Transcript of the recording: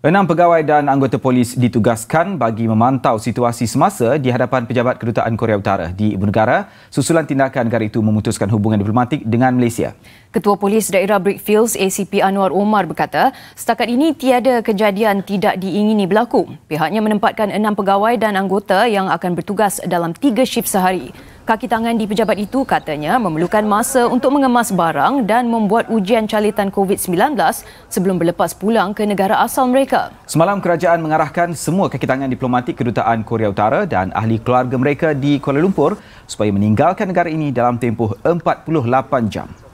6 pegawai dan anggota polis ditugaskan bagi memantau situasi semasa di hadapan pejabat kedutaan Korea Utara di ibu negara susulan tindakan negara itu memutuskan hubungan diplomatik dengan Malaysia. Ketua Polis Daerah Brickfields ACP Anuar Omar berkata, setakat ini tiada kejadian tidak diingini berlaku. Pihaknya menempatkan 6 pegawai dan anggota yang akan bertugas dalam 3 shift sehari. Kaki tangan di pejabat itu katanya memerlukan masa untuk mengemas barang dan membuat ujian calitan COVID-19 sebelum berlepas pulang ke negara asal mereka. Semalam, kerajaan mengarahkan semua kaki tangan diplomatik kedutaan Korea Utara dan ahli keluarga mereka di Kuala Lumpur supaya meninggalkan negara ini dalam tempoh 48 jam.